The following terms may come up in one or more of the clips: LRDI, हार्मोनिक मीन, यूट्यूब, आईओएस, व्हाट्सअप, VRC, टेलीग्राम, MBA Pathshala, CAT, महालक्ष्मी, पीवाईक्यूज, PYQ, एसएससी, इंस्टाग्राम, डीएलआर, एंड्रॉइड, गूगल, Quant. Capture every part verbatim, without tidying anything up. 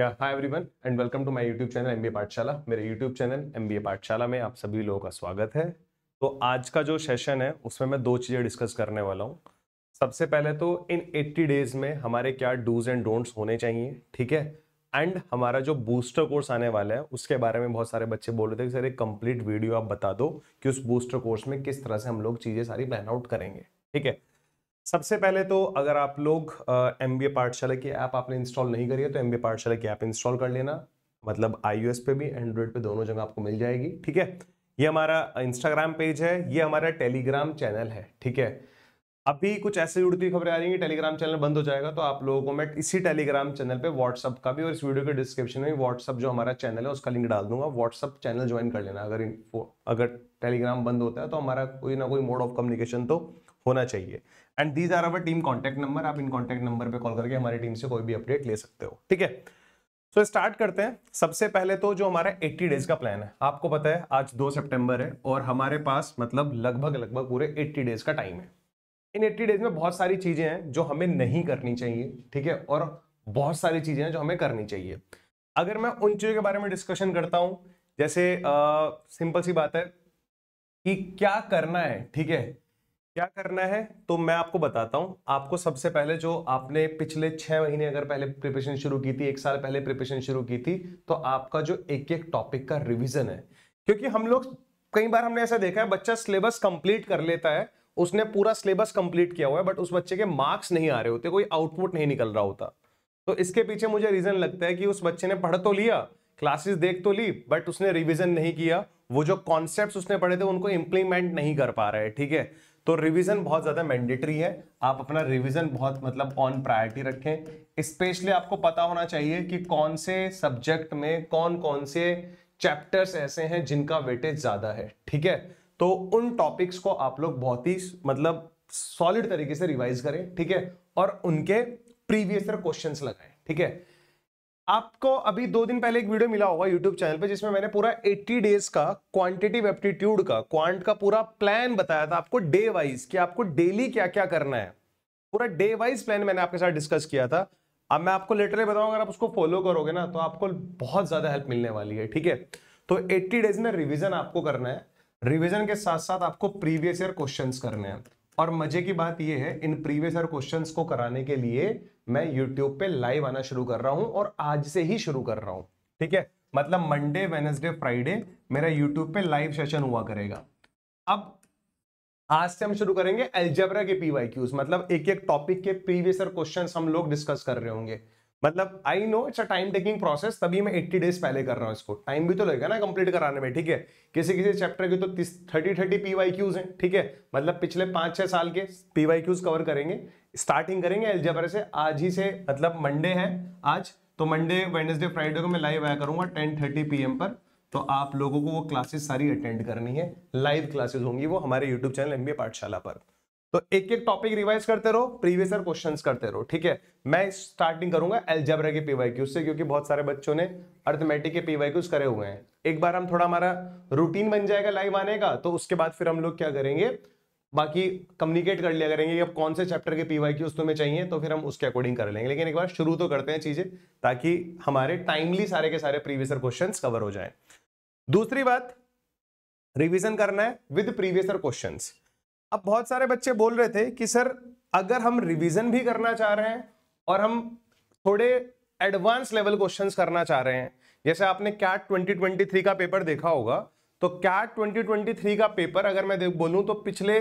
या hi everyone and welcome to my यूट्यूब channel MBA Pathshala. मेरे यूट्यूब channel MBA पाठशाला में आप सभी लोगों का स्वागत है। तो आज का जो सेशन है उसमें मैं दो चीज़ें डिस्कस करने वाला हूँ। सबसे पहले तो इन अस्सी डेज में हमारे क्या डूज एंड डोंट्स होने चाहिए, ठीक है। एंड हमारा जो बूस्टर कोर्स आने वाला है उसके बारे में बहुत सारे बच्चे बोल रहे थे कि सर एक कंप्लीट वीडियो आप बता दो कि उस बूस्टर कोर्स में किस तरह से हम लोग चीज़ें सारी प्लान आउट करेंगे, ठीक है। सबसे पहले तो अगर आप लोग एमबीए पाठशाला की ऐप आपने इंस्टॉल नहीं करी है तो एमबीए पाठशाला की ऐप इंस्टॉल कर लेना, मतलब आईओएस पे भी एंड्रॉइड पे दोनों जगह आपको मिल जाएगी, ठीक है। ये हमारा इंस्टाग्राम पेज है, ये हमारा टेलीग्राम चैनल है, ठीक है। अभी कुछ ऐसे जुड़ती हुई खबरें आ रही हैं, टेलीग्राम चैनल बंद हो जाएगा, तो आप लोगों को मैं इसी टेलीग्राम चैनल पर व्हाट्सअप का भी और इस वीडियो के डिस्क्रिप्शन में व्हाट्सअप जो हमारा चैनल है उसका लिंक डाल दूंगा। व्हाट्सअप चैनल ज्वाइन कर लेना। अगर अगर टेलीग्राम बंद होता है तो हमारा कोई ना कोई मोड ऑफ कम्युनिकेशन तो होना चाहिए। And these are our team contact number, आप इन कॉन्टैक्ट नंबर पे कॉल करके हमारी टीम से कोई भी अपडेट ले सकते हो, ठीक है। सो स्टार्ट करते हैं। सबसे पहले तो जो हमारा अस्सी डेज का प्लान है, आपको पता है आज दो सितंबर है और हमारे पास मतलब लगभग लगभग पूरे अस्सी डेज का टाइम है। इन अस्सी डेज में बहुत सारी चीजें हैं जो हमें नहीं करनी चाहिए, ठीक है, और बहुत सारी चीजें हैं जो हमें करनी चाहिए। अगर मैं उन चीजों के बारे में डिस्कशन करता हूं, जैसे सिंपल सी बात है कि क्या करना है, ठीक है, क्या करना है तो मैं आपको बताता हूं। आपको सबसे पहले जो आपने पिछले छह महीने अगर पहले प्रिपरेशन शुरू की थी, एक साल पहले प्रिपरेशन शुरू की थी, तो आपका जो एक एक टॉपिक का रिवीजन है, क्योंकि हम लोग कई बार हमने ऐसा देखा है बच्चा सिलेबस कंप्लीट कर लेता है, उसने पूरा सिलेबस कंप्लीट किया हुआ है बट उस बच्चे के मार्क्स नहीं आ रहे होते, कोई आउटपुट नहीं निकल रहा होता। तो इसके पीछे मुझे रीजन लगता है कि उस बच्चे ने पढ़ तो लिया, क्लासेस देख तो ली, बट उसने रिविजन नहीं किया, वो जो कॉन्सेप्ट उसने पढ़े थे उनको इम्प्लीमेंट नहीं कर पा रहा है, ठीक है। तो रिवीजन बहुत ज़्यादा मैंडेटरी है। आप अपना रिवीजन बहुत मतलब ऑन प्रायोरिटी रखें। स्पेशली आपको पता होना चाहिए कि कौन से सब्जेक्ट में कौन कौन से चैप्टर्स ऐसे हैं जिनका वेटेज ज़्यादा है, ठीक है। तो उन टॉपिक्स को आप लोग बहुत ही मतलब सॉलिड तरीके से रिवाइज करें, ठीक है, और उनके प्रीवियस ईयर क्वेश्चंस लगाएं, ठीक है। आपको अभी दो दिन पहले एक वीडियो मिला होगा यूट्यूब चैनल पे जिसमें मैंने पूरा अस्सी डेज का क्वांटिटिव एप्टीट्यूड का क्वांट का पूरा प्लान बताया था आपको डे वाइज कि आपको डेली क्या क्या करना है। पूरा डे वाइज प्लान मैंने आपके साथ डिस्कस किया था। अब मैं आपको लिटरली बताऊं, अगर आप उसको फॉलो करोगे ना तो आपको बहुत ज्यादा हेल्प मिलने वाली है, ठीक है। तो अस्सी डेज में रिविजन आपको करना है, रिविजन के साथ साथ आपको प्रीवियस ईयर क्वेश्चन करने हैं। और मजे की बात यह है, इन प्रीवियस ईयर क्वेश्चंस को कराने के लिए मैं यूट्यूब पे लाइव आना शुरू कर रहा हूं और आज से ही शुरू कर रहा हूं, ठीक है। मतलब मंडे वेडनेसडे फ्राइडे मेरा यूट्यूब पे लाइव सेशन हुआ करेगा। अब आज से हम शुरू करेंगे अलजेब्रा के पीवाईक्यूज, मतलब एक एक टॉपिक के प्रीवियस ईयर क्वेश्चंस हम लोग डिस्कस कर रहे होंगे। मतलब I know it's a time taking process, तभी मैं अस्सी डेज पहले कर रहा हूँ इसको, टाइम भी तो लगेगा ना कंप्लीट कराने में, ठीक है। किसी किसी चैप्टर के तो थर्टी थर्टी पीवाईक्यूज हैं, ठीक है, मतलब पिछले पाँच छः साल के पीवाईक्यूज कवर करेंगे। स्टार्टिंग करेंगे अलजेब्रा से आज ही से, मतलब मंडे है आज, तो मंडे वेडनेसडे फ्राइडे को मैं लाइव आया करूँगा टेन थर्टी पी एम पर। तो आप लोगों को वो क्लासेस सारी अटेंड करनी है, लाइव क्लासेज होंगी वो हमारे यूट्यूब चैनल एमबीए पाठशाला पर। तो एक एक टॉपिक रिवाइज करते रहो, प्रीवियस ईयर क्वेश्चंस करते रहो, ठीक है। मैं स्टार्टिंग करूंगा अलजेब्रा के पीवाईक्यू से, क्योंकि बहुत सारे बच्चों ने अर्थमेटिक के पीवाईक्यूज करे हुए हैं। एक बार हम थोड़ा हमारा रूटीन बन जाएगा लाइव आने का, तो उसके बाद फिर हम लोग क्या करेंगे, बाकी कम्युनिकेट कर लिया करेंगे कि अब कौन से चैप्टर के पीवाईक्यूज तुम्हें चाहिए, तो फिर हम उसके अकॉर्डिंग कर लेंगे। लेकिन एक बार शुरू तो करते हैं चीजें, ताकि हमारे टाइमली सारे के सारे प्रीवियस ईयर क्वेश्चंस कवर हो जाए। दूसरी बात, रिविजन करना है विद प्रीवियस ईयर क्वेश्चंस। अब बहुत सारे बच्चे बोल रहे थे कि सर अगर हम रिवीजन भी करना चाह रहे हैं और हम थोड़े एडवांस लेवल क्वेश्चंस करना चाह रहे हैं, जैसे आपने कैट ट्वेंटी ट्वेंटी थ्री का पेपर देखा होगा, तो कैट ट्वेंटी ट्वेंटी थ्री का पेपर अगर मैं देख बोलूं तो पिछले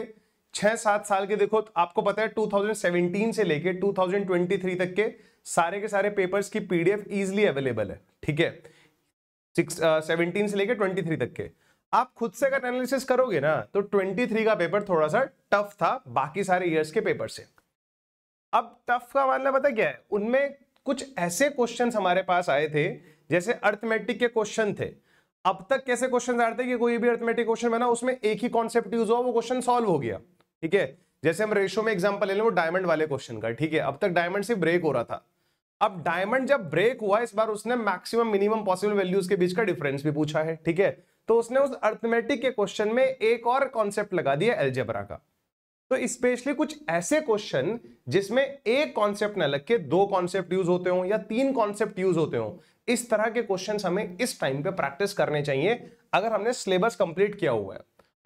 छः सात साल के देखो, आपको पता है टू थाउजेंड सेवेंटीन से लेके टू थाउजेंड ट्वेंटी थ्री तक के सारे के सारे पेपर्स की पीडीएफ ईजिली अवेलेबल है, ठीक है, सिक्स सेवनटीन से लेके ट्वेंटी थ्री तक के। आप खुद से अगर एनालिसिस करोगे ना तो तेईस का पेपर थोड़ा सा टफ था बाकी सारे ईयर्स के पेपर से। अब टफ का मामला पता क्या है, उनमें कुछ ऐसे क्वेश्चंस हमारे पास आए थे जैसे अर्थमेटिक के क्वेश्चन थे। अब तक कैसे क्वेश्चन आ रहे थे कि कोई भी अर्थमेटिक क्वेश्चन बना उसमें एक ही कॉन्सेप्ट यूज हुआ, वो क्वेश्चन सॉल्व हो गया, ठीक है। जैसे हम रेशो में एग्जाम्पल ले लें वो डायमंड वाले क्वेश्चन का, ठीक है, अब तक डायमंड से ब्रेक हो रहा था। अब डायमंड जब ब्रेक हुआ इस बार उसने मैक्सिमम मिनिमम पॉसिबल वैल्यूज के बीच का डिफरेंस भी पूछा है, ठीक है, तो उसने उस अर्थमेटिक के क्वेश्चन में एक और कॉन्सेप्ट लगा दिया अलजेब्रा का। तो स्पेशली कुछ ऐसे क्वेश्चन जिसमें एक कॉन्सेप्ट न लग के दो कॉन्सेप्ट यूज होते हो या तीन कॉन्सेप्ट यूज होते हो, इस तरह के क्वेश्चन हमें इस टाइम पे प्रैक्टिस करने चाहिए अगर हमने सिलेबस कंप्लीट किया हुआ है।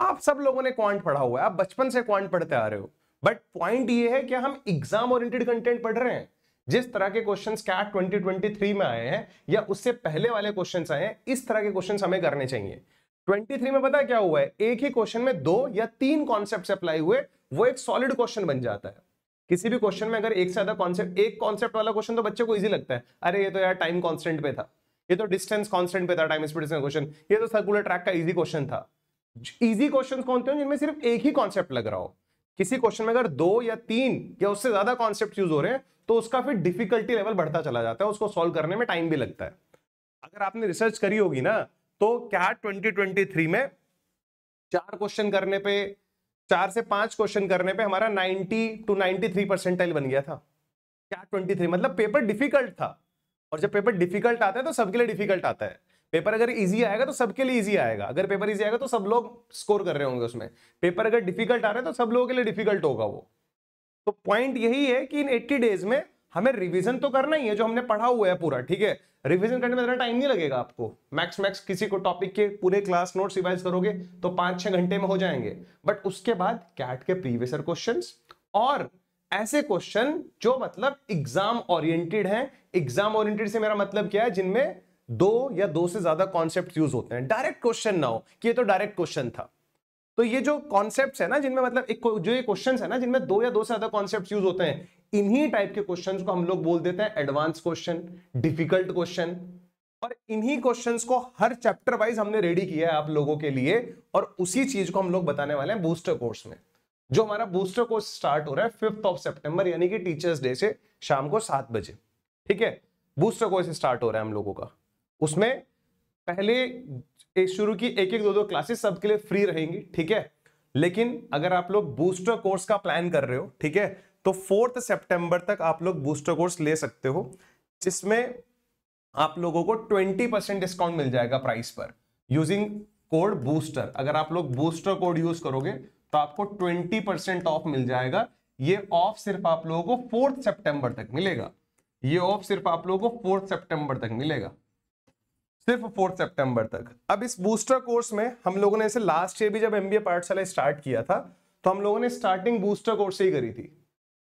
आप सब लोगों ने क्वांट पढ़ा हुआ है, आप बचपन से क्वांट पढ़ते आ रहे हो, बट पॉइंट ये है कि हम एग्जाम ओरिएंटेड कंटेंट पढ़ रहे हैं। जिस तरह के questions CAT twenty twenty three में आए हैं या उससे पहले वाले क्वेश्चंस आए हैं, इस तरह के क्वेश्चंस हमें करने चाहिए। तेईस में पता क्या हुआ है, एक ही क्वेश्चन में दो या तीन कॉन्सेप्ट अप्लाई हुए, वो एक सॉलिड क्वेश्चन बन जाता है। किसी भी क्वेश्चन में अगर एक से ज्यादा कॉन्सेप्ट, एक कॉन्सेप्ट वाला क्वेश्चन तो बच्चे को ईजी लगता है, अरे ये तो यार टाइम कॉन्स्टेंट पे था, ये तो डिस्टेंस कॉन्स्टेंट पे था, टाइम स्पीड क्वेश्चन, ये तो सर्कुलर ट्रैक का ईजी क्वेश्चन था। ईजी क्वेश्चन कौन होते हैं जिनमें सिर्फ एक ही कॉन्सेप्ट लग रहा हो। किसी क्वेश्चन में अगर दो या तीन या उससे ज्यादा कॉन्सेप्ट यूज हो रहे हैं तो उसका फिर डिफिकल्टी लेवल बढ़ता चला जाता है, उसको सॉल्व करने में टाइम भी लगता है। अगर आपने रिसर्च करी होगी ना तो कैट ट्वेंटी ट्वेंटी थ्री में चार क्वेश्चन करने पे, चार से पांच क्वेश्चन करने पे हमारा नब्बे टू तिरानवे परसेंटाइल बन गया था कैट ट्वेंटी थ्री। मतलब पेपर डिफिकल्ट था, और जब पेपर डिफिकल्ट आता है तो सबके लिए डिफिकल्ट आता है। पेपर अगर इजी आएगा तो सबके लिए इजी आएगा, अगर पेपर इजी आएगा तो सब लोग स्कोर कर रहे होंगे उसमें। पेपर अगर डिफिकल्ट आ रहा है तो सब लोगों के लिए डिफिकल्ट होगा वो। तो पॉइंट यही है कि इन अस्सी डेज में हमें रिवीजन तो करना ही है जो हमने पढ़ा हुआ है पूरा, ठीक है। रिवीजन करने में इतना टाइम नहीं लगेगा आपको, मैक्स मैक्स किसी को टॉपिक के पूरे क्लास नोट्स रिवाइज करोगे तो पांच छह घंटे में हो जाएंगे। बट उसके बाद कैट के प्रीवियस क्वेश्चन और ऐसे क्वेश्चन जो मतलब एग्जाम ओरिएंटेड है। एग्जाम ओरिएंटेड से मेरा मतलब क्या है, जिनमें दो या दो से ज्यादा कॉन्सेप्ट यूज होते हैं। डायरेक्ट क्वेश्चन ना हो कि ये तो डायरेक्ट क्वेश्चन था। तो ये जो कॉन्सेप्ट्स है ना जिनमें मतलब एक जो ये क्वेश्चंस है ना जिनमें दो या दो से ज्यादा कॉन्सेप्ट्स यूज होते हैं, इन्हीं टाइप के क्वेश्चंस को हम लोग बोल देते हैं एडवांस क्वेश्चन, डिफिकल्ट क्वेश्चन। और इन्हीं क्वेश्चंस को हर चैप्टर वाइज हमने रेडी किया है आप लोगों के लिए, और उसी चीज को हम लोग बताने वाले हैं बूस्टर कोर्स में। जो हमारा बूस्टर कोर्स स्टार्ट हो रहा है फिफ्थ ऑफ सेप्टेम्बर यानी कि टीचर्स डे से शाम को सात बजे, ठीक है। बूस्टर कोर्स स्टार्ट हो रहा है हम लोगों का। उसमें पहले एक शुरू की एक एक दो दो क्लासेस सबके लिए फ्री रहेंगी, ठीक है। लेकिन अगर आप लोग बूस्टर कोर्स का प्लान कर रहे हो, ठीक है, तो फोर्थ सितंबर तक आप लोग बूस्टर कोर्स ले सकते हो, जिसमें आप लोगों को बीस परसेंट डिस्काउंट मिल जाएगा प्राइस पर यूजिंग कोड बूस्टर। अगर आप लोग बूस्टर कोड यूज करोगे तो आपको बीस परसेंट ऑफ मिल जाएगा। ये ऑफ सिर्फ आप लोगों को फोर्थ सितंबर तक मिलेगा। ये ऑफ सिर्फ आप लोगों को फोर्थ सितंबर तक मिलेगा, सिर्फ फोर्थ सितंबर तक। अब इस बूस्टर कोर्स में हम लोगों ने, इसे लास्ट ईयर भी जब एमबीए पाठशाला स्टार्ट किया था तो हम लोगों ने स्टार्टिंग बूस्टर कोर्स से ही करी थी,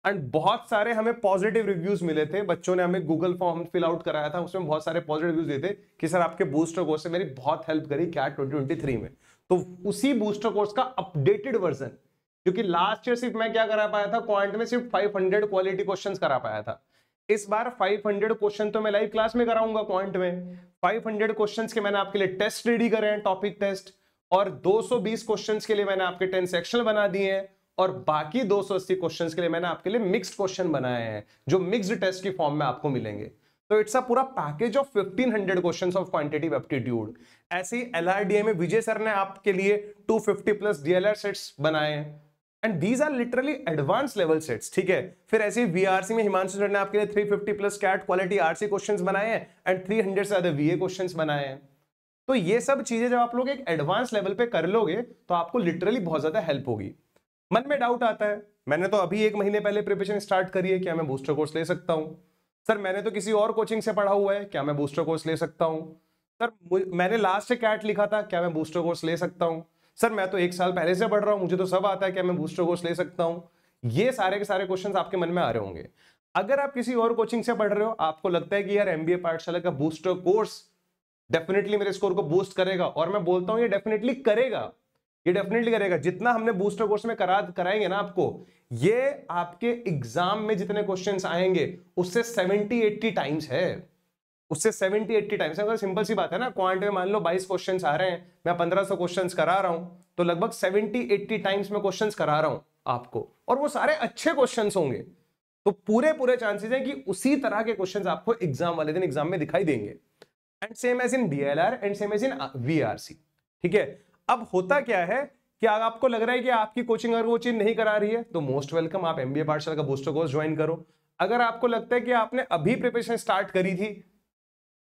एंड बहुत सारे हमें पॉजिटिव रिव्यूज मिले थे। बच्चों ने हमें गूगल फॉर्म फिल आउट कराया था, उसमें बहुत सारे पॉजिटिव रिव्यूज दिए थे कि सर आपके बूस्टर कोर्स से मेरी बहुत हेल्प करी कैट ट्वेंटी ट्वेंटी थ्री में। तो उसी बूस्टर कोर्स का अपडेटेड वर्जन, क्योंकि लास्ट ईयर सिर्फ मैं क्या करा पाया था, क्वांट में सिर्फ फाइव हंड्रेड क्वालिटी क्वेश्चन करा पाया था। इस बार पाँच सौ क्वेश्चन तो मैं लाइव क्लास में कराऊंगा क्वांट में। पाँच सौ क्वेश्चंस के मैंने आपके लिए टेस्ट रेडी करे हैं, टॉपिक टेस्ट, और दो सौ बीस क्वेश्चंस के लिए मैंने आपके टेन सेक्शन बना दिए हैं, और बाकी दो सौ अस्सी क्वेश्चंस के लिए मैंने आपके लिए मिक्स्ड क्वेश्चन बनाए हैं जो मिक्स्ड टेस्ट की फॉर्म में आपको मिलेंगे। तो इट्स अ पूरा package of fifteen hundred questions of quantitative aptitude. ऐसे ही एलआरडीआई में विजय सर ने आपके लिए two fifty plus डीएलआर sets बनाए हैं, and these are literally advance level sets, ठीक है। फिर ऐसे वीआरसी में हिमांशु सर ने आपके लिए three fifty plus CAT quality RC questions बनाए हैं, एंड तीन सौ से ज्यादा वीए क्वेश्चंस बनाए हैं। तो ये सब चीजें जब आप लोग एक एडवांस लेवल पे कर लोगे तो आपको लिटरली बहुत ज्यादा हेल्प होगी। मन में डाउट आता है, मैंने तो अभी एक महीने पहले प्रिपरेशन स्टार्ट करी है, क्या मैं बूस्टर कोर्स ले सकता हूँ? सर मैंने तो किसी और कोचिंग से पढ़ा हुआ है, क्या मैं बूस्टर कोर्स ले सकता हूँ? सर मैंने लास्ट कैट लिखा था, क्या मैं बूस्टर कोर्स ले सकता हूँ? सर मैं तो एक साल पहले से पढ़ रहा हूं, मुझे तो सब आता है, क्या मैं बूस्टर कोर्स ले सकता हूं? ये सारे के सारे क्वेश्चंस आपके मन में आ रहे होंगे। अगर आप किसी और कोचिंग से पढ़ रहे हो, आपको लगता है कि यार एमबीए पाठशाला का बूस्टर कोर्स डेफिनेटली मेरे स्कोर को बूस्ट करेगा, और मैं बोलता हूं ये डेफिनेटली करेगा, ये डेफिनेटली करेगा। जितना हमने बूस्टर कोर्स में करा कराएंगे ना आपको, ये आपके एग्जाम में जितने क्वेश्चन आएंगे उससे सेवेंटी एट्टी टाइम्स है, उससे सेवेंटी एट्टी टाइम्स। अगर सिंपल सी बात है ना, क्वांट में मान लो बाईस क्वेश्चंस आ रहे हैं, मैं पंद्रह सौ क्वेश्चंस करा रहा हूं, तो लगभग सेवेंटी एट्टी टाइम्स में क्वेश्चंस करा रहा हूं आपको, और वो सारे अच्छे क्वेश्चंस होंगे। तो पूरे पूरे चांसेस हैं कि उसी तरह के क्वेश्चंस आपको एग्जाम वाले दिन एग्जाम में दिखाई देंगे, and same as in डीएलआर and same as in VRC, ठीक है। अब होता क्या है कि आपको लग रहा है कि आपकी कोचिंग अगर वो चीज नहीं करा रही है तो मोस्ट वेलकम, आप एमबीए पाठशाला का बूस्टर कोर्स ज्वाइन करो। अगर आपको लगता है कि आपने अभी प्रिपरेशन स्टार्ट करी थी,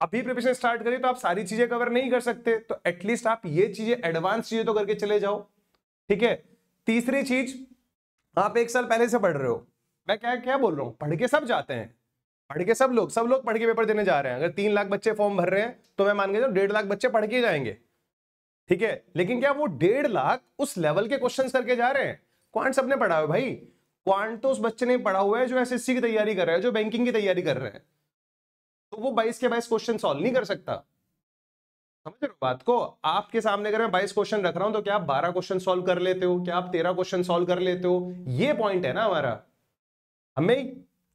अभी प्रिपरेशन स्टार्ट करें तो आप सारी चीजें कवर नहीं कर सकते, तो एटलीस्ट आप ये चीजें एडवांस चीजें तो करके चले जाओ, ठीक है। तीसरी चीज, आप एक साल पहले से पढ़ रहे हो। मैं क्या क्या बोल रहा हूँ, पढ़ के सब जाते हैं, पढ़ के सब लोग सब लोग पढ़ के पेपर देने जा रहे हैं। अगर तीन लाख बच्चे फॉर्म भर रहे हैं तो मैं मान के चलूं डेढ़ लाख बच्चे पढ़ के जाएंगे, ठीक है। लेकिन क्या वो डेढ़ लाख उस लेवल के क्वेश्चंस करके जा रहे हैं? क्वांट सबने पढ़ा हुआ भाई, क्वांट तो उस बच्चे ने पढ़ा हुआ है जो एसएससी की तैयारी कर रहा है, जो बैंकिंग की तैयारी कर रहा है, तो वो बाईस के बाईस क्वेश्चन सॉल्व नहीं कर सकता। समझ रहे हो बात को? आपके सामने अगर मैं बाईस क्वेश्चन रख रहा हूं तो क्या आप बारह क्वेश्चन सॉल्व कर लेते हो? क्या आप तेरह क्वेश्चन सॉल्व कर लेते हो? ये पॉइंट है ना हमारा। हमें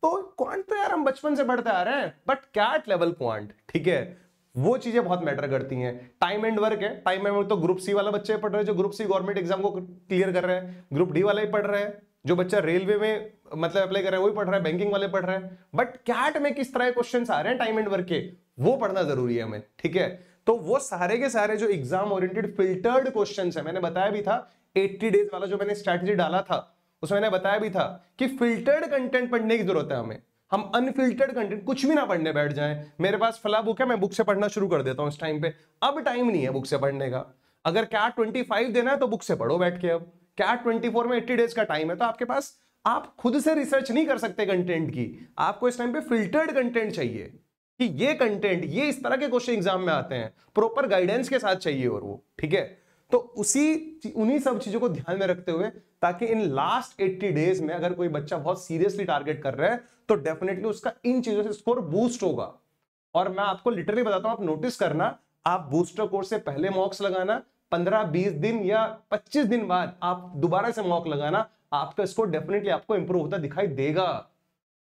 तो क्वांट तो यार हम बचपन से पढ़ते आ रहे हैं, बट कैट लेवल क्वांट, ठीक है, वो चीजें बहुत मैटर करती हैं। टाइम एंड वर्क है, टाइम एंड वर्क तो ग्रुप सी वाला बच्चे पढ़ रहे हैं जो ग्रुप सी गवर्नमेंट एग्जाम को क्लियर कर रहे हैं, ग्रुप डी वाला ही पढ़ रहे हैं, जो बच्चा रेलवे में मतलब अप्लाई कर रहा है वही पढ़ रहा है, बैंकिंग वाले पढ़ रहे हैं। बट कैट में किस तरह के क्वेश्चन आ रहे हैं टाइम एंड वर्क के, वो पढ़ना जरूरी है हमें, ठीक है। तो वो सारे के सारे जो एग्जाम ओरिएंटेड फिल्टर्ड क्वेश्चन है, मैंने बताया भी था एट्टी डेज वाला जो मैंने स्ट्रैटेजी डाला था उसमें मैंने बताया भी था कि फिल्टर्ड कंटेंट पढ़ने की जरूरत है हमें। हम अनफिल्टर्ड कंटेंट कुछ भी ना पढ़ने बैठ जाएं। मेरे पास फला बुक है, मैं बुक से पढ़ना शुरू कर देता हूं इस टाइम पे, अब टाइम नहीं है बुक से पढ़ने का। अगर कैट पच्चीस देना है तो बुक से पढ़ो बैठ के। अब कैट चौबीस में अस्सी डेज का टाइम है, तो आपके पास आप खुद से रिसर्च नहीं कर सकते कंटेंट की, आपको इस टाइम पे फिल्टर्ड कंटेंट चाहिए कि ये कंटेंट ये इस तरह के क्वेश्चन एग्जाम में आते हैं, प्रॉपर गाइडेंस के साथ चाहिए, और वो ठीक है। तो उसी उन्हीं सब चीजों को ध्यान में रखते हुए, ताकि इन लास्ट अस्सी डेज में अगर कोई बच्चा बहुत सीरियसली टारगेट कर रहा है तो डेफिनेटली उसका इन चीजों से स्कोर बूस्ट होगा। और मैं आपको लिटरली बताता हूं, आप नोटिस करना, आप बूस्टर कोर्स से पहले मॉक्स लगाना, पंद्रह बीस दिन या पच्चीस दिन बाद आप दोबारा से मॉक लगाना, आपका स्कोर डेफिनेटली आपको इंप्रूव होता दिखाई देगा।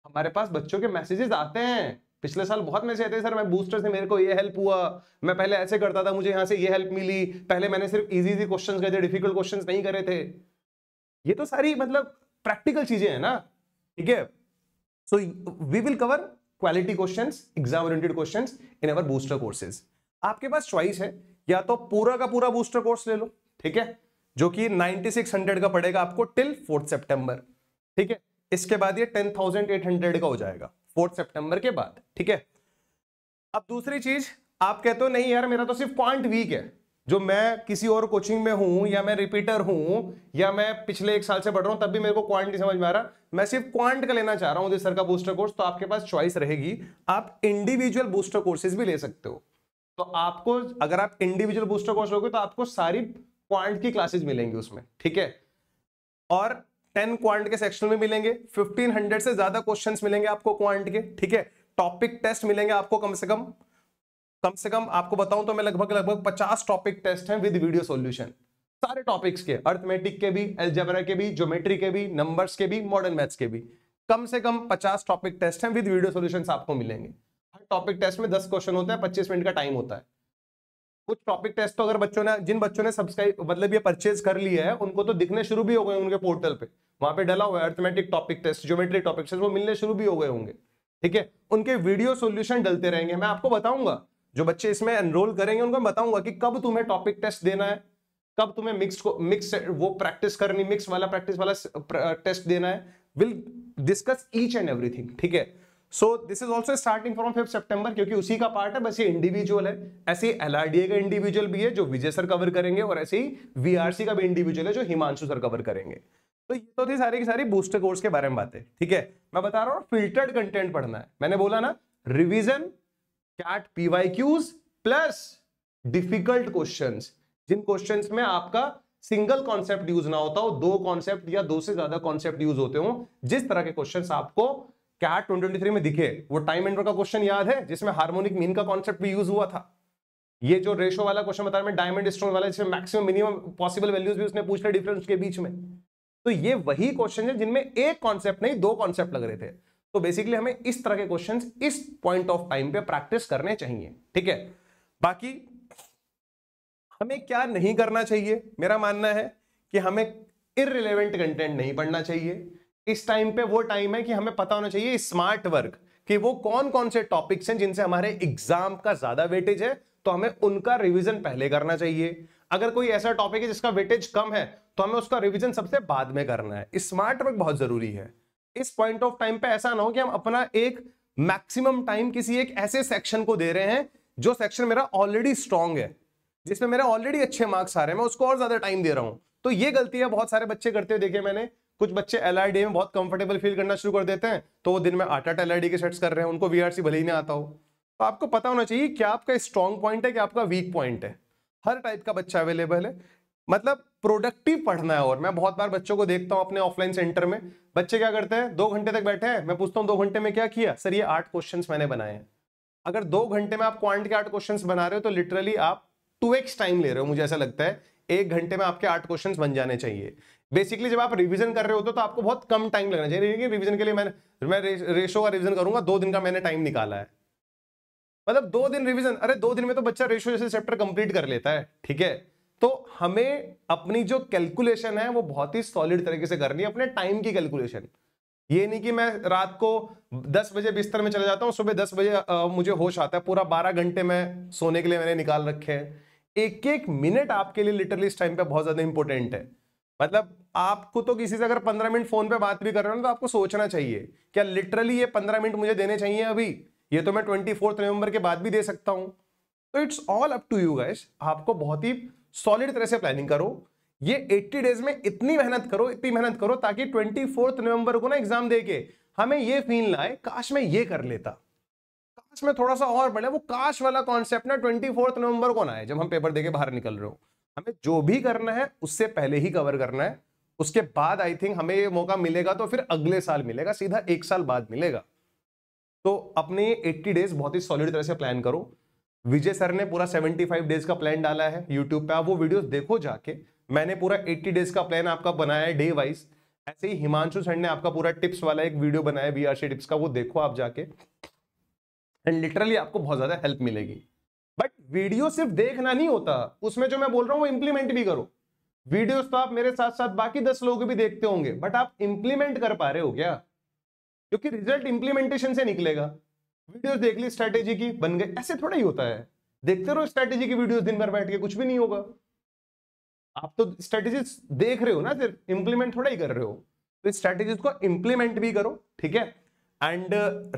हमारे पास बच्चों के मैसेजेस आते हैं, पिछले साल बहुत मैसेज आते हैं, सर मैं बूस्टर से मेरे को ये हेल्प हुआ, मैं पहले ऐसे करता था मुझे यहाँ से ये हेल्प मिली, पहले मैंने सिर्फ इजी इजी क्वेश्चंस करे थे, डिफिकल्ट क्वेश्चंस नहीं करे थे। ये तो सारी मतलब प्रैक्टिकल चीजें हैं ना, ठीक है। So we will cover quality questions, exam oriented questions in our booster courses. आपके पास चॉइस है, या तो पूरा का पूरा बूस्टर कोर्स ले लो, ठीक है, जो कि नाइनटी सिक्स हंड्रेड का पड़ेगा आपको टिल फोर्थ सेप्टेम्बर, ठीक है। इसके बाद ये टेन थाउजेंड एट हंड्रेड का हो जाएगा फोर्थ सेप्टेम्बर के बाद, ठीक है। अब दूसरी चीज, आप कहते हो नहीं यार मेरा तो सिर्फ क्वांट वीक है, जो मैं किसी और कोचिंग में हूं या मैं रिपीटर हूं या मैं पिछले एक साल से पढ़ रहा हूं तब भी मेरे को क्वांट नहीं समझ में आ रहा, मैं सिर्फ क्वांट का लेना चाह रहा हूं सर का बूस्टर कोर्स, तो आपके पास चॉइस रहेगी, आप इंडिविजुअल बूस्टर कोर्सेज भी ले सकते हो। तो आपको अगर आप इंडिविजुअल बूस्टर कोर्स लोगे तो आपको सारी क्वांट की क्लासेज मिलेंगी उसमें, ठीक है, और टेन क्वांट के सेक्शन में मिलेंगे, पंद्रह सौ से ज्यादा क्वेश्चंस मिलेंगे आपको क्वांट के, ठीक है। टॉपिक टेस्ट मिलेंगे आपको, कम से कम कम से कम आपको बताऊं तो मैं लगभग लगभग पचास टॉपिक टेस्ट हैं विद वीडियो सॉल्यूशन, सारे टॉपिक्स के, अर्थमेटिक के भी, अलजेब्रा के भी, ज्योमेट्री के भी, नंबर्स के भी, मॉडर्न मैथ्स के भी, कम से कम पचास टॉपिक टेस्ट हैं विद वीडियो सॉल्यूशंस आपको मिलेंगे। हर टॉपिक टेस्ट में दस क्वेश्चन होते हैं, पच्चीस मिनट का टाइम होता है। कुछ टॉपिक टेस्ट तो अगर बच्चों ने जिन बच्चों ने सब्सक्राइब मतलब ये परचेज कर लिया है उनको तो दिखने शुरू भी हो गए उनके पोर्टल पे, वहां पे डला हुआ है arithmetic topic test, geometry topic test, वो मिलने शुरू भी हो गए होंगे, ठीक है। उनके वीडियो सॉल्यूशन डलते रहेंगे, मैं आपको बताऊंगा, जो बच्चे इसमें एनरोल करेंगे उनको बताऊंगा कि कब तुम्हें टॉपिक टेस्ट देना है, कब तुम्हें मिक्स मिक्स वो प्रैक्टिस करनी, मिक्स वाला प्रैक्टिस वाला टेस्ट देना है। Will discuss each and everything, ठीक है। So this is also starting from fifth September, क्योंकि उसी का पार्ट है, बस ये इंडिविजुअल है। ऐसे ही एलआरडीआई का इंडिविजुअल भी है जो विजय सर कवर करेंगे, और ऐसे ही वीआरसी का भी इंडिविजुअल है जो हिमांशु सर कवर करेंगे। तो ये तो थी सारी की सारी बूस्टर कोर्स के बारे में बातें, ठीक है। मैं बता रहा हूँ फिल्टर्ड कंटेंट पढ़ना है, मैंने बोला ना, revision, CAT पीवाईक्यूज plus difficult question, जिन क्वेश्चन में आपका सिंगल कॉन्सेप्ट यूज ना होता हो, दो कॉन्सेप्ट या दो से ज्यादा कॉन्सेप्ट यूज होते हो, जिस तरह के क्वेश्चन आपको कैट ट्वेंटी ट्वेंटी थ्री में दिखे। वो टाइम एंड वर्क का क्वेश्चन याद है जिसमें हार्मोनिक मीन का कॉन्सेप्ट भी यूज हुआ था, ये जो रेशो वाला क्वेश्चन बता रहा मैं डायमंड स्टोन वाला, जिसमें मैक्सिमम मिनिमम पॉसिबल वैल्यूज भी उसने पूछ लिया डिफरेंस के बीच में। तो ये वही क्वेश्चन है जिनमें एक कॉन्सेप्ट नहीं दो कॉन्सेप्ट लग रहे थे। तो बेसिकली हमें इस तरह के क्वेश्चन इस पॉइंट ऑफ टाइम पे प्रैक्टिस करने चाहिए, ठीक है। बाकी हमें क्या नहीं करना चाहिए, मेरा मानना है कि हमें इररिलेवेंट कंटेंट नहीं पढ़ना चाहिए। इस टाइम पे वो टाइम है कि हमें पता होना चाहिए स्मार्ट वर्क, कि वो कौन कौन से टॉपिक्स हैं जिनसे हमारे एग्जाम का ज्यादा वेटेज है, तो हमें उनका रिवीजन पहले करना चाहिए। अगर कोई ऐसा टॉपिक है जिसका वेटेज कम है तो हमें उसका रिवीजन सबसे बाद में करना है। स्मार्ट वर्क बहुत जरूरी है। इस पॉइंट ऑफ टाइम पे ऐसा ना हो कि हम अपना एक मैक्सिमम टाइम किसी एक ऐसे सेक्शन को दे रहे हैं जो सेक्शन मेरा ऑलरेडी स्ट्रॉन्ग है, जिसमें मेरा ऑलरेडी अच्छे मार्क्स आ रहे हैं, मैं उसको और ज्यादा टाइम दे रहा हूं। तो ये गलती है बहुत सारे बच्चे करते हुए देखे मैंने, कुछ बच्चे एलआरडीआई में बहुत कंफर्टेबल फील करना शुरू कर देते हैं, तो वो दिन में आठ आठ एलआरडी के सेट्स कर रहे हैं, उनको वीआरसी भले ही ना आता हो। तो आपको पता होना चाहिए क्या आपका स्ट्रॉन्ग पॉइंट है, क्या आपका वीक पॉइंट है। हर टाइप का बच्चा अवेलेबल है, मतलब प्रोडक्टिव पढ़ना है। और मैं बहुत बार बच्चों को देखता हूं अपने ऑफलाइन सेंटर में, बच्चे क्या करते हैं, दो घंटे तक बैठे हैं, मैं पूछता हूं दो घंटे में क्या किया, सर ये आठ क्वेश्चंस मैंने बनाए हैं। अगर दो घंटे में आप क्वांट के आठ क्वेश्चंस बना रहे हो तो लिटरली आप टू एक्स टाइम ले रहे हो। मुझे ऐसा लगता है एक घंटे में आपके आठ क्वेश्चंस बन जाने चाहिए। बेसिकली जब आप रिवीजन कर रहे होते हो तो आपको बहुत कम टाइम लगना चाहिए। रिवीजन के लिए मैं मैं रेशो का रिवीजन करूंगा, दो दिन का मैंने टाइम निकाला है, मतलब दो दिन रिवीजन। अरे दो दिन में तो बच्चा रेशो जैसे चैप्टर कंप्लीट कर लेता है, ठीक है। तो हमें अपनी जो कैलकुलेशन है वो बहुत ही सॉलिड तरीके से करनी है, अपने टाइम की कैलकुलेशन। ये नहीं कि मैं रात को दस बजे बिस्तर में चला जाता हूँ, सुबह दस बजे आ, मुझे होश आता है, पूरा बारह घंटे मैं सोने के लिए मैंने निकाल रखे हैं। एक एक मिनट आपके लिए लिटरली इस टाइम पे बहुत ज़्यादा इंपॉर्टेंट है। मतलब आपको तो किसी से अगर पंद्रह मिनट फोन पे बात भी कर रहे हो ना, तो आपको सोचना चाहिए क्या लिटरली ये पंद्रह मिनट मुझे देने चाहिए अभी, ये तो मैं ट्वेंटी फोर्थ नवंबर के बाद भी दे सकता हूँ। तो it's all up to you guys, आपको बहुत ही सॉलिड तरह से प्लानिंग करो। ये अस्सी डेज में इतनी मेहनत करो इतनी मेहनत करो ताकि चौबीस नवंबर को ना एग्जाम देके हमें ये फील ना आए काश मैं ये कर लेता, काश मैं थोड़ा सा और पढ़े। वो काश वाला कॉन्सेप्ट ना चौबीस नवंबर को ना आए जब हम पेपर देके बाहर निकल रहे हो। हमें जो भी करना है उससे पहले ही कवर करना है, उसके बाद आई थिंक हमें ये मौका मिलेगा तो फिर अगले साल मिलेगा, सीधा एक साल बाद मिलेगा। तो अपने अस्सी डेज बहुत ही सॉलिड तरह से प्लान करो। विजय सर ने पूरा पचहत्तर डेज का प्लान डाला है यूट्यूब पे, आप वो वीडियोस देखो जाके। मैंने पूरा अस्सी डेज का प्लान आपका बनाया है डे वाइज। ऐसे ही हिमांशु सर ने आपका पूरा टिप्स वाला एक वीडियो बनाया है वीआरसी टिप्स का, वो देखो आप जाके, एंड लिटरली आपको बहुत ज्यादा हेल्प मिलेगी। बट वीडियो सिर्फ देखना नहीं होता, उसमें जो मैं बोल रहा हूँ वो इम्प्लीमेंट भी करो। वीडियोज तो आप मेरे साथ साथ बाकी दस लोग भी देखते होंगे, बट आप इम्प्लीमेंट कर पा रहे हो क्या? क्योंकि रिजल्ट इम्प्लीमेंटेशन से निकलेगा। वीडियोस देख ली स्ट्रैटेजी की, बन गए, ऐसे थोड़ा ही होता है। देखते रहो स्ट्रैटेजी की वीडियोस दिन भर बैठ के, कुछ भी नहीं होगा। आप तो स्ट्रैटेजीज देख रहे हो ना, सिर्फ इम्प्लीमेंट थोड़ा ही कर रहे हो। तो स्ट्रैटेजीज को इम्प्लीमेंट भी करो, ठीक है, एंड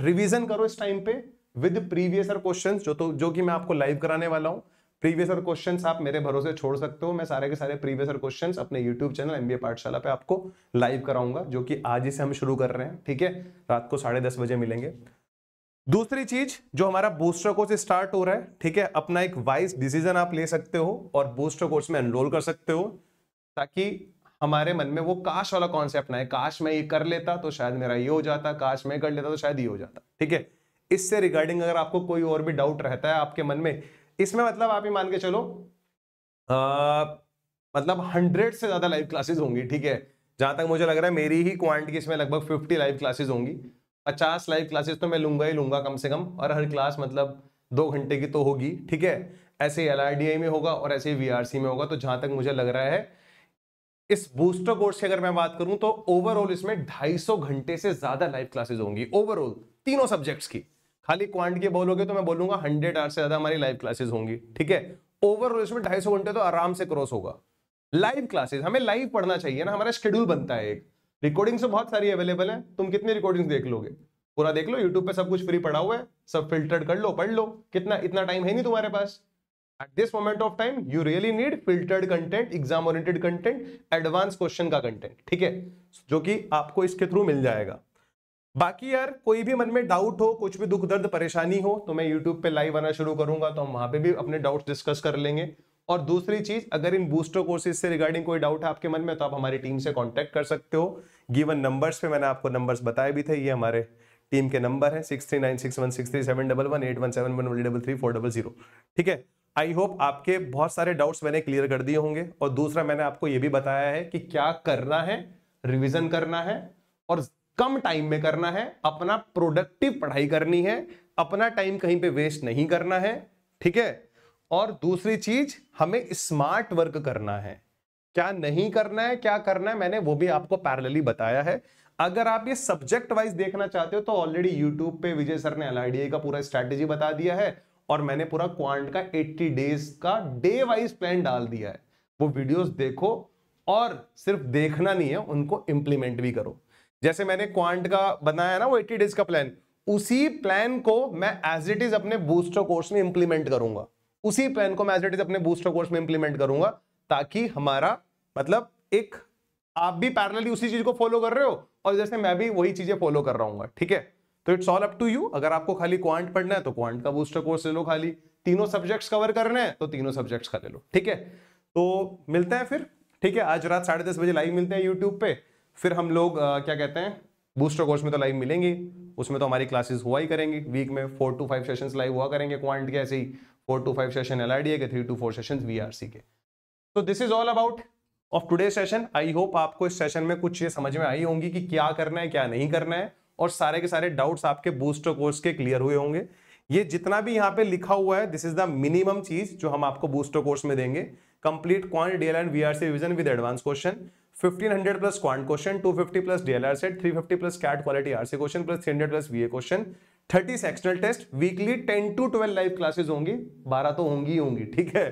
रिवीजन करो इस टाइम पे विद प्रीवियस ईयर क्वेश्चंस, जो तो जो कि मैं आपको लाइव कराने वाला हूँ। प्रीवियस ईयर क्वेश्चंस आप मेरे भरोसे छोड़ सकते हो, मैं सारे के सारे प्रीवियस ईयर क्वेश्चंस अपने यूट्यूब चैनल एमबीए पाठशाला पे आपको लाइव कराऊंगा, जो कि आज ही से हम शुरू कर रहे हैं, ठीक है। रात को साढ़े दस बजे मिलेंगे। दूसरी चीज, जो हमारा बूस्टर कोर्स स्टार्ट हो रहा है, ठीक है, अपना एक वाइज डिसीजन आप ले सकते हो और बूस्टर कोर्स में एनरोल कर सकते हो, ताकि हमारे मन में वो काश वाला कॉन्सेप्ट ना है, काश मैं ये कर लेता तो शायद मेरा ये हो जाता, काश मैं कर लेता तो शायद ये हो जाता, ठीक है। इससे रिगार्डिंग अगर आपको कोई और भी डाउट रहता है आपके मन में इसमें, मतलब आप ये मान के चलो आ, मतलब हंड्रेड से ज्यादा लाइव क्लासेज होंगी, ठीक है। जहां तक मुझे लग रहा है मेरी ही क्वांट की इसमें लगभग फिफ्टी लाइव क्लासेज होंगी, पचास लाइव क्लासेस तो मैं लूंगा ही लूंगा कम से कम, और हर क्लास मतलब दो घंटे की तो होगी, ठीक है। ऐसे ही एलआरडीआई में होगा और ऐसे ही वीआरसी में होगा। तो जहां तक मुझे लग रहा है इस बूस्टर कोर्स की अगर मैं बात करूं तो ओवरऑल इसमें ढाई सौ घंटे से ज्यादा लाइव क्लासेस होंगी ओवरऑल, तीनों सब्जेक्ट्स की। खाली क्वांट की बोलोगे तो मैं बोलूंगा हंड्रेड आवर से ज्यादा हमारी लाइव क्लासेज होंगी, ठीक है। ओवरऑल इसमें ढाई सौ घंटे तो आराम से क्रॉस होगा। लाइव क्लासेज हमें लाइव पढ़ना चाहिए ना, हमारा शेड्यूल बनता है एक। रिकॉर्डिंग्स तो बहुत सारी अवेलेबल हैं, तुम कितनी रिकॉर्डिंग्स देख लोगे? पूरा देख लो, यूट्यूब पे सब कुछ फ्री पड़ा हुआ है, सब फिल्टर्ड कर लो, पढ़ लो। कितना इतना टाइम है नहीं तुम्हारे पास at this moment of time. You really need filtered content, exam oriented content, advance question का कंटेंट, ठीक है, जो कि आपको इसके थ्रू मिल जाएगा। बाकी यार कोई भी मन में डाउट हो, कुछ भी दुख दर्द परेशानी हो, तो मैं यूट्यूब पे लाइव आना शुरू करूंगा, तो हम वहां पे भी अपने डाउट्स डिस्कस कर लेंगे। और दूसरी चीज, अगर इन बूस्टर कोर्सेज से रिगार्डिंग कोई डाउट है आपके मन में तो आप हमारी टीम से कांटेक्ट कर सकते हो। गिवन नंबर्स पे मैंने आपको नंबर्स बताए भी थे, ये हमारे टीम के नंबर हैं six three nine six one six three seven one one eight one seven one one double three four double zero, ठीक है। आई होप आपके बहुत सारे डाउट्स मैंने क्लियर कर दिए होंगे। और दूसरा मैंने आपको ये भी बताया है कि क्या करना है, रिविजन करना है और कम टाइम में करना है, अपना प्रोडक्टिव पढ़ाई करनी है, अपना टाइम कहीं पे वेस्ट नहीं करना है, ठीक है। और दूसरी चीज, हमें स्मार्ट वर्क करना है, क्या नहीं करना है, क्या करना है, मैंने वो भी आपको पैरेलली बताया है। अगर आप ये सब्जेक्ट वाइज देखना चाहते हो तो ऑलरेडी यूट्यूब पे विजय सर ने एलआरडीआई का पूरा स्ट्रैटेजी बता दिया है, और मैंने पूरा क्वांट का अस्सी डेज का डे वाइज प्लान डाल दिया है। वो वीडियोस देखो और सिर्फ देखना नहीं है, उनको इम्प्लीमेंट भी करो। जैसे मैंने क्वांट का बनाया ना वो अस्सी डेज का प्लान, उसी प्लान को मैं एज इट इज अपने बूस्टर कोर्स में इंप्लीमेंट करूंगा। उसी प्लान को मैं एज इट इज अपने बूस्टर कोर्स में इंप्लीमेंट करूंगा ताकि हमारा मतलब एक आप भी पैरेलली उसी चीज को फॉलो कर रहे हो और जैसे मैं भी वही चीजें फॉलो कर रहा हूँ, ठीक है। तो it's all up to you. अगर आपको खाली क्वांट पढ़ना है तो क्वांट का बूस्टर कोर्स ले लो, खाली तीनों सब्जेक्ट्स कवर करने हैं तो तीनों सब्जेक्ट्स का ले लो, ठीक है। तो मिलते हैं फिर, ठीक है, आज रात साढ़े दस बजे लाइव मिलते हैं यूट्यूब पे। फिर हम लोग आ, क्या कहते हैं, बूस्टर कोर्स में तो लाइव मिलेंगे, उसमें तो हमारी क्लासेस हुआ ही करेंगे, वीक में four to five sessions live हुआ करेंगे क्वांट के, ऐसे ही four to five session LRDI के, three to four sessions VRC के। तो this is all about of today session. I hope आपको इस सेशन में कुछ चीज समझ में आई होंगी कि क्या करना है क्या नहीं करना है, और सारे के सारे डाउट्स आपके बूस्टर कोर्स के क्लियर हुए होंगे। ये जितना भी यहाँ पे लिखा हुआ है दिस इज द मिनिमम चीज जो हम आपको बूस्टर कोर्स में देंगे। Complete quant DL and VRC revision with advance question, fifteen hundred plus quant question, two fifty plus डीएलआर set, three fifty plus CAT quality RC question plus three hundred plus VA question, thirty sectional test, weekly ten to twelve live classes होंगी, बारह तो होंगी ही होंगी, ठीक है।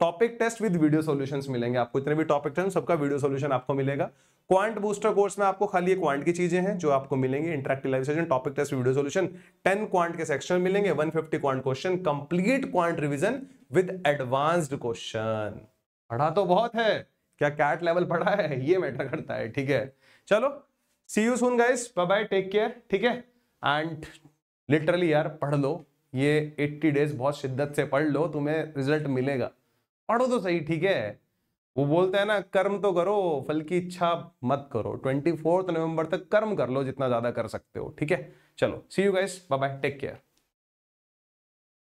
Topic test with video solutions मिलेंगे आपको, इतने भी टॉपिक टेस्ट सबका वीडियो सॉल्यूशन आपको मिलेगा। क्वांट बूस्टर कोर्स में आपको खाली क्वांट की चीजें हैं जो आपको मिलेंगे, interactive live session, topic test, video solution, ten quant के सेक्शन मिलेंगे, one fifty quant question, complete quant revision with advanced question. पढ़ा तो बहुत है, क्या कैट लेवल पढ़ा है ये मैटर करता है, ठीक है। चलो see you soon guys, bye bye, take care, ठीक है। एंड लिटरली यार पढ़ लो, ये एट्टी डेज बहुत शिद्दत से पढ़ लो, तुम्हें रिजल्ट मिलेगा, पढ़ो तो सही, ठीक है। वो बोलते हैं ना कर्म तो करो फल की इच्छा मत करो, ट्वेंटी फोर्थ नवंबर तक कर्म कर लो जितना ज्यादा कर सकते हो, ठीक है। चलो see you guys, bye bye, take care.